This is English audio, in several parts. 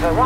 have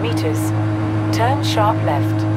Meters. Turn sharp left.